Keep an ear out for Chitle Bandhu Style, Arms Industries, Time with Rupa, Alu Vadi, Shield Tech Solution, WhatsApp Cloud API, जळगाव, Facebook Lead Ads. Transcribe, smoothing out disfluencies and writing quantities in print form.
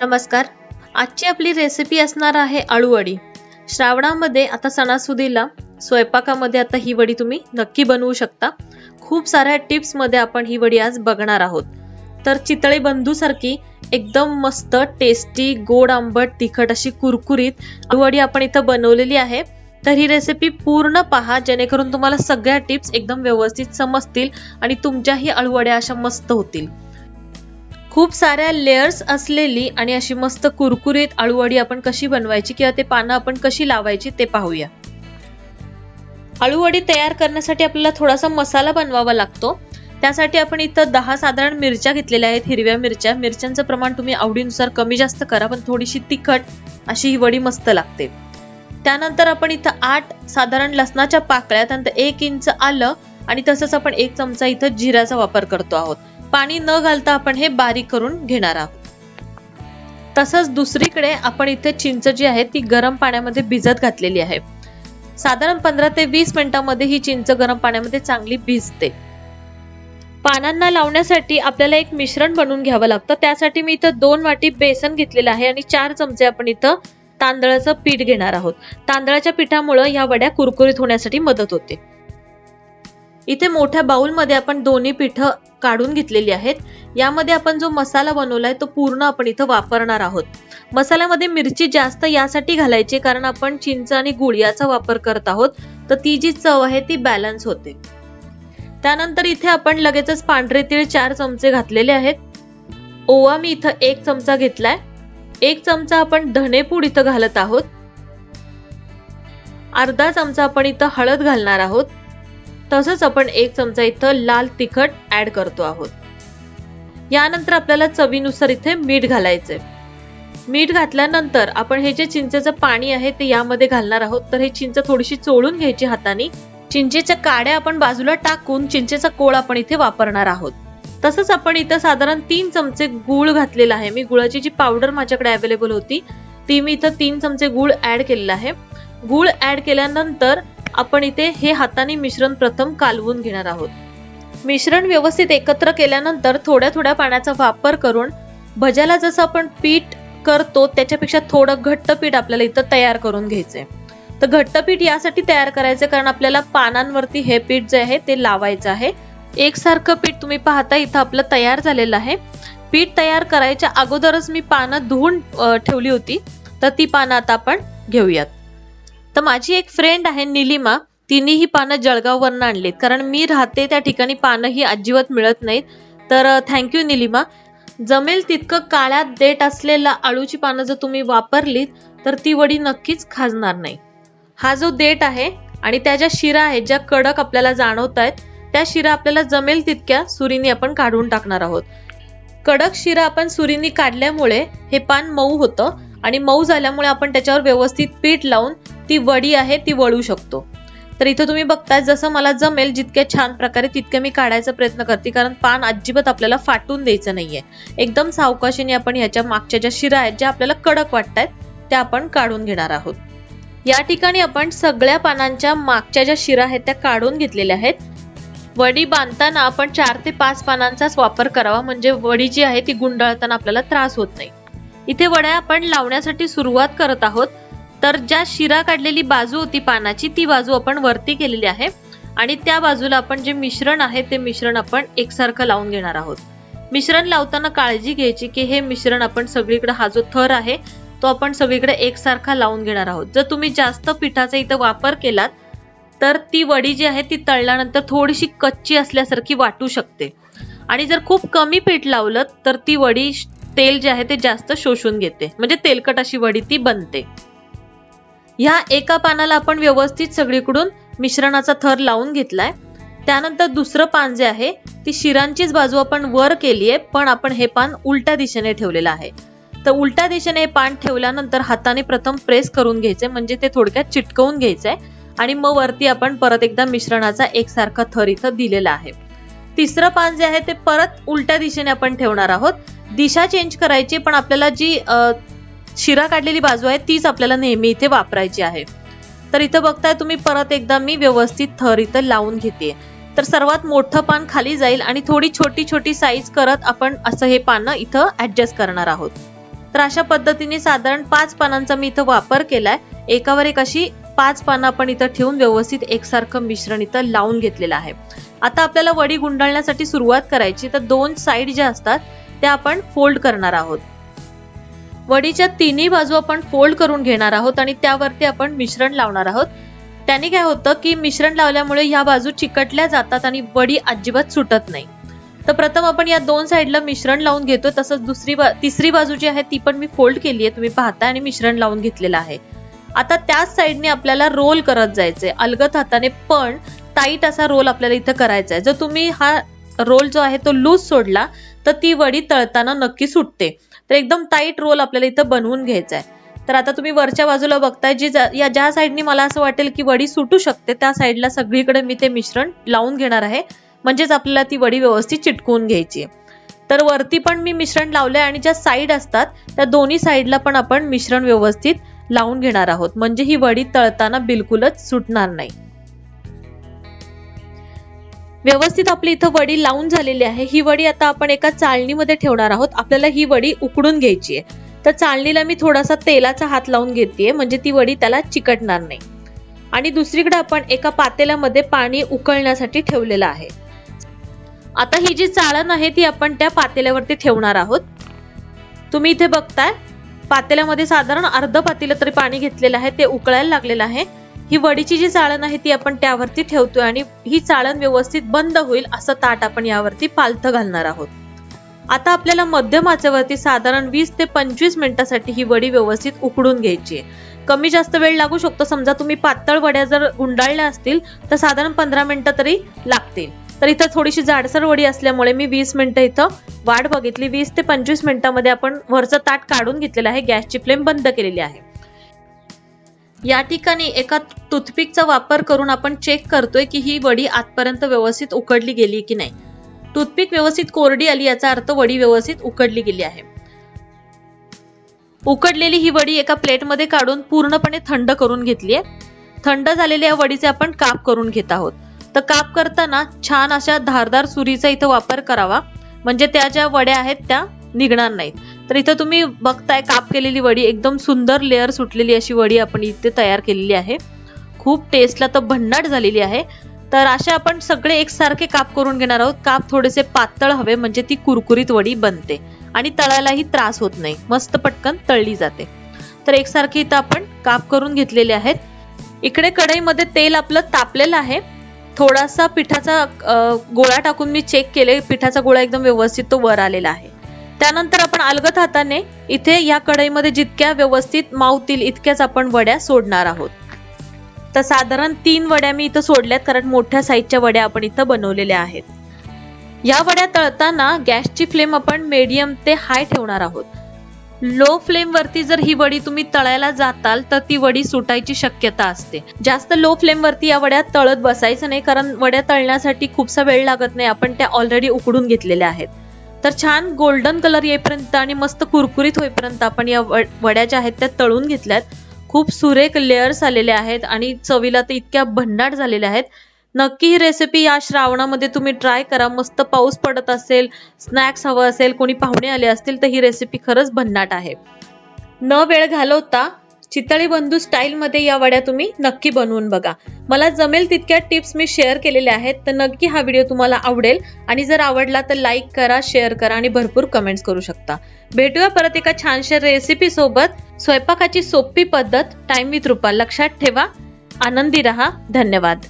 नमस्कार, आजची आपली रेसिपी असणार आहे आळू वडी। श्रावणामध्ये आता सणासुदीला स्वयंपाकामध्ये आता ही वडी तुम्ही नक्की बनवू शकता। खूप साऱ्या टिप्स मध्ये आपण ही वडी आज बघणार आहोत। तर चितळे बंधू सारखी एकदम मस्त टेस्टी गोड आंबट तिखट अशी कुरकुरीत आळू वडी आपण इथे बनवलेली आहे। तर ही रेसिपी पूर्ण पहा जेणेकरून तुम्हाला सगळ्या टिप्स एकदम व्यवस्थित समजतील आणि तुमच्याही आळू वड्या अशा मस्त होतील। खूप साऱ्या लेयर्स असलेली आणि अशी मस्त कुरकुरीत आळू वडी आपण कशी बनवायची किंवा ते पानं आपण कशी लावायची ते पाहूया। आळू वडी तयार करण्यासाठी आपल्याला थोडासा मसाला बनवावा लागतो। त्यासाठी आपण इथे 10 साधारण मिरच्या घेतलेल्या आहेत, हिरव्या मिरच्या। मिरच्यांचं प्रमाण तुम्ही आवडीनुसार कमी जास्त करा, पण थोडीशी तिखट अशी ही वडी मस्त लागते। त्यानंतर आपण इथे 8 साधारण लसणाच्या पाकळ्या, त्यानंतर 1 इंच आलं आणि तसंच आपण 1 चमचा इथे जिऱ्याचा वापर करतो आहोत। पाणी न घालता आपण हे बारीक करून घेणार आहोत। तसंच दुसरीकडे आपण इथे चिंच जी आहे ती गरम पाण्यामध्ये भिजत घातलेली आहे। साधारण 15 ते 20 मिनिटांमध्ये ही चिंच गरम पाण्यामध्ये चांगली भिजते। पानांना लावण्यासाठी आपल्याला एक मिश्रण बनवून घ्यावं लागतं। त्यासाठी मी इथे 2 वाटी बेसन घेतलेलं आहे आणि 4 चमचे आपण इथे तांदळाचं पीठ घेणार आहोत। तांदळाच्या पिठामुळे या वड्या कुरकुरीत होण्यासाठी मदत होते। इथे मोठ्या बाउल मध्ये आपण दोन्ही पीठ काढून घेतलेली आहेत। यामध्ये आपण जो मसाला बनवलाय तो पूर्ण आपण इथे वापरणार आहोत। मसाल्यामध्ये मिरची जास्त यासाठी घालायची कारण आपण चिंच आणि गुळ याचा वापर करत आहोत, तर ती जी चव आहे ती बॅलन्स होते। त्यानंतर इथे आपण लगेचच पांढरे तीळ 4 चमचे घातलेले आहेत। ओवा मी इथे 1 चमचा घेतलाय। 1 चमचा आपण धनेपूड इथे घालत आहोत। अर्धा चमचा आपण इथे हळद घालणार आहोत। तसंच आपण 1 चमचा इथे लाल तिखट ऍड करतो आहोत। यानंतर आपल्याला चवीनुसार इथे मीठ घालायचे। मीठ घातल्यानंतर आपण हे जे चिंचेचं पाणी आहे ते यामध्ये घालणार आहोत। तर हे चिंच थोडीशी चोळून घ्यायची हाताने। चिंचेच्या काड्या आपण बाजूला टाकून चिंचेचा कोळ आपण इथे वापरणार आहोत। तसंच आपण इथे साधारण 3 चमचे गूळ घातलेला आहे। मी गुळाची जी पावडर माझ्याकडे अवेलेबल होती ती मी इथे 3 चमचे गूळ ऍड केलेला आहे। गूळ ऍड केल्यानंतर आपण इथे हे हाताने मिश्रण प्रथम कालवून घेणार आहोत। मिश्रण व्यवस्थित एकत्र केल्यानंतर थोड्या थोड्या पाण्याचा वापर करून भज्याला जसं आपण पीठ करतो त्याच्यापेक्षा थोडं घट्ट पीठ आपल्याला इथे तयार करून घ्यायचे। तर घट्ट पीठ यासाठी तयार करायचे कारण आपल्याला पानांवरती हे पीठ जे आहे ते लावायचं आहे। एकसारखं पीठ तुम्ही पाहता इथे आपलं तयार झालेलं आहे। पीठ तयार करायच्या अगोदरच मी पानं धुवून ठेवली होती, तर ती पानं आता आपण घेऊयात। तर माझी एक फ्रेंड आहे निलिमा, तिने ही पानं जळगाववरून आणलीत कारण मी राहते त्या ठिकाणी पानं ही अजिबात मिळत नाहीत। तर थँक्यू निलिमा। जमेल तितकं काळ्या देठ असलेला आळूची पानं जर तुम्ही वापरलीत तर ती वडी नक्कीच खाजणार नाही। हा जो देठ आहे आणि त्याच्या शिरा आहेत ज्या कडक आपल्याला जाणवत आहेत त्या शिरा आपल्याला जमेल तितक्या सुरीने आपण काढून टाकणार आहोत। कडक शिरा आपण सुरीने काढल्यामुळे हे पान मऊ होतं आणि मऊ झाल्यामुळे आपण त्याच्यावर व्यवस्थित पीठ लावून ती वडी आहे ती वळू शकतो। तर इथे तुम्ही बघताय जसं मला जमेल जितक्या छान प्रकारे तितके मी काढायचा प्रयत्न करते कारण पान अजिबात आपल्याला फाटून द्यायचं नाहीये। एकदम सावकाशीने आपण ह्याच्या मागच्या ज्या शिरा आहेत ज्या आपल्याला कडक वाटतात त्या आपण काढून घेणार आहोत। या ठिकाणी आपण सगळ्या पानांच्या मागच्या ज्या शिरा आहेत त्या काढून घेतलेल्या आहेत। वडी बांधताना आपण 4 ते 5 पानांचाच वापर करावा म्हणजे वडी जी आहे ती गुंडाळताना आपल्याला त्रास होत नाही। इथे वड्या आपण लावण्यासाठी सुरुवात करत आहोत। तर ज्या शिरा काढलेली बाजू होती पानाची ती बाजू आपण वरती केलेली आहे आणि त्या बाजूला आपण जे मिश्रण आहे ते मिश्रण आपण एकसारखं लावून घेणार आहोत। मिश्रण लावताना काळजी घ्यायची की हे मिश्रण आपण सगळीकडे हा जो थर आहे तो आपण सगळीकडे एकसारखा लावून घेणार आहोत। जर तुम्ही जास्त पिठाचा इथे वापर केलात तर ती वडी जी आहे ती तळल्यानंतर थोडीशी कच्ची असल्यासारखी वाटू शकते आणि जर खूप कमी पीठ लावलं तर ती वडी तेल जे आहे ते जास्त शोषून घेते म्हणजे तेलकट अशी वडी ती बनते। या एका पानाला आपण व्यवस्थित सगळीकडून मिश्रणाचा थर लावून घेतलाय। त्यानंतर दुसरं पान जे आहे ती शिरांचीच बाजू आपण वर केली आहे पण आपण हे पान उलट्या दिशेने ठेवलेलं आहे। तर उलट्या दिशेने पान ठेवल्यानंतर हाताने प्रथम प्रेस करून घ्यायचे म्हणजे ते थोडक्यात चिटकवून घ्यायचंय आणि मग वरती आपण परत एकदा मिश्रणाचा एकसारखा थर इथं दिलेला आहे। तिसरं पान जे आहे ते परत उलट्या दिशेने आपण ठेवणार आहोत। दिशा चेंज करायची पण आपल्याला जी शिरा काढलेली बाजू आहे तीच आपल्याला नेहमी इथे वापरायची आहे। तर इथे बघताय तुम्ही परत एकदा मी व्यवस्थित थर इथे लावून घेते। तर सर्वात मोठं पान खाली जाईल आणि थोडी छोटी छोटी साईज करत आपण असं हे पानं इथं ऍडजस्ट करणार आहोत। तर अशा पद्धतीने साधारण 5 पानांचा मी इथं वापर केलाय। एकावर एक अशी 5 पानं आपण इथं ठेवून व्यवस्थित एकसारखं मिश्रण इथं लावून घेतलेलं आहे। आता आपल्याला वडी गुंडाळण्यासाठी सुरुवात करायची, तर दोन साइड ज्या असतात त्या आपण फोल्ड करणार आहोत। वडीच्या तिन्ही बाजू आपण फोल्ड करून घेणार आहोत आणि त्यावरती आपण मिश्रण लावणार आहोत। त्याने काय होतं की मिश्रण लावल्यामुळे ह्या बाजू चिकटल्या जातात आणि वडी अजिबात सुटत नाही। तर प्रथम आपण या दोन साइडला मिश्रण लावून घेतो, तसंच तिसरी बाजू जी आहे ती पण मी फोल्ड केली आहे, तुम्ही पाहता, आणि मिश्रण लावून घेतलेलं आहे। आता त्याच साइडने आपल्याला रोल करत जायचंय अलगद हाताने, पण टाईट असा रोल आपल्याला इथं करायचा आहे। जर तुम्ही हा रोल जो आहे तो लूज सोडला तर ती वडी तळताना नक्की सुटते, तर एकदम टाईट रोल आपल्याला इथं बनवून घ्यायचा आहे। तर आता तुम्ही वरच्या बाजूला बघताय, जी या ज्या साइडने मला असं वाटेल की वडी सुटू शकते त्या साइडला सगळीकडे मी ते मिश्रण लावून घेणार आहे, म्हणजेच आपल्याला ती वडी व्यवस्थित चिटकवून घ्यायची आहे। तर वरती पण मी मिश्रण लावलंय आणि ज्या साइड असतात त्या दोन्ही साइडला पण आपण मिश्रण व्यवस्थित लावून घेणार आहोत, म्हणजे ही वडी तळताना बिलकुलच सुटणार नाही। व्यवस्थित आपली इथं वडी लावून झालेली आहे। ही वडी आता आपण एका चाळणीमध्ये ठेवणार आहोत, आपल्याला ही वडी उकडून घ्यायची आहे। तर चाळणीला मी थोडासा तेलाचा हात लावून घेतेय, म्हणजे ती वडी त्याला चिकटणार नाही। आणि दुसरीकडे आपण एका पातेल्यामध्ये पाणी उकळण्यासाठी ठेवलेलं आहे। आता ही जी चाळण आहे ती आपण त्या पातेल्यावरती ठेवणार आहोत। तुम्ही इथे बघताय पातेल्यामध्ये साधारण अर्ध पातेलं तरी पाणी घेतलेलं आहे, ते उकळायला लागलेलं आहे। ही वडीची जी चाळण आहे ती आपण त्यावरती ठेवतोय आणि ही चाळण व्यवस्थित बंद होईल असं ताट आपण यावरती पालथं घालणार आहोत। आता आपल्याला मध्यम आचेवरती साधारण 20 ते 25 मिनिटांसाठी ही वडी व्यवस्थित उकडून घ्यायची आहे। कमी जास्त वेळ लागू शकतो, समजा तुम्ही पातळ वड्या जर गुंडाळल्या असतील तर साधारण 15 मिनिटं तरी लागतील। तर इथं थोडीशी जाडसर वडी असल्यामुळे मी 20 मिनिटं इथं वाट बघितली। 20 ते 25 मिनिटांमध्ये आपण वरचं ताट काढून घेतलेलं आहे, गॅसची फ्लेम बंद केलेली आहे। या ठिकाणी एका टूथपिकचा वापर करून आपण चेक करतोय की ही वडी आजपर्यंत व्यवस्थित उकडली गेली की नाही। टूथपिक व्यवस्थित कोरडी आली याचा अर्थ वडी व्यवस्थित उकडली गेली आहे। उकडलेली ही वडी एका प्लेटमध्ये काढून पूर्णपणे थंड करून घेतली आहे। थंड झालेल्या वडीचे आपण काप करून घेत आहोत। तर काप करताना छान अशा धारदार सुरीचा इथं वापर करावा, म्हणजे त्या ज्या वड्या आहेत त्या निघणार नाहीत। तर इथं तुम्ही बघताय काप केलेली वडी एकदम सुंदर लेअर सुटलेली अशी वडी आपण इथे तयार केलेली आहे। खूप टेस्टला तर भन्नाट झालेली आहे। तर अशा आपण सगळे एकसारखे काप करून घेणार आहोत। काप थोडेसे पातळ हवे, म्हणजे ती कुरकुरीत वडी बनते आणि तळायलाही त्रास होत नाही, मस्त पटकन तळली जाते। तर एकसारखी इथं आपण काप करून घेतलेले आहेत। इकडे कढईमध्ये तेल आपलं तापलेलं आहे, थोडासा पिठाचा गोळा टाकून मी चेक केले, पिठाचा गोळा एकदम व्यवस्थित तो वर आलेला आहे। त्यानंतर आपण अलगद हाताने इथे या कढईमध्ये जितक्या व्यवस्थित मावतील इतक्याच आपण वड्या सोडणार आहोत। तर साधारण 3 वड्या मी इथं सोडल्यात, कारण मोठ्या साईजच्या वड्या आपण इथं बनवलेल्या आहेत। या वड्या तळताना गॅसची फ्लेम आपण मीडियम ते हाय ठेवणार आहोत। लो फ्लेम वरती जर ही वडी तुम्ही तळायला जाताल तर ती वडी सुटायची शक्यता असते। जास्त लो फ्लेम वरती या वड्या तळत बसायचं नाही, कारण वड्या तळण्यासाठी खूपसा वेळ लागत नाही, आपण त्या ऑलरेडी उकडून घेतलेल्या आहेत। तर छान गोल्डन कलर येईपर्यंत आणि मस्त कुरकुरीत होईपर्यंत आपण या वड्या ज्या आहेत त्या तळून घेतल्यात। खूप सुरेख लेअर्स आलेले आहेत आणि चवीला तर इतक्या भन्नाट झालेल्या आहेत। नक्की ही रेसिपी या श्रावणामध्ये तुम्ही ट्राय करा। मस्त पाऊस पडत असेल, स्नॅक्स हवं असेल, कोणी पाहुणे आले असतील तर ही रेसिपी खरंच भन्नाट आहे। न वेळ घालवता चितळे बंधू स्टाईलमध्ये या वड्या तुम्ही नक्की बनवून बघा। मला जमेल तितक्या टिप्स मी शेअर केलेल्या आहेत, तर नक्की हा व्हिडिओ तुम्हाला आवडेल आणि जर आवडला तर लाईक करा, शेअर करा आणि भरपूर कमेंट्स करू शकता। भेटूया परत एका छानशा रेसिपी सोबत। स्वयंपाकाची सोपी पद्धत टाइम विथ रूपा लक्षात ठेवा। आनंदी रहा, धन्यवाद।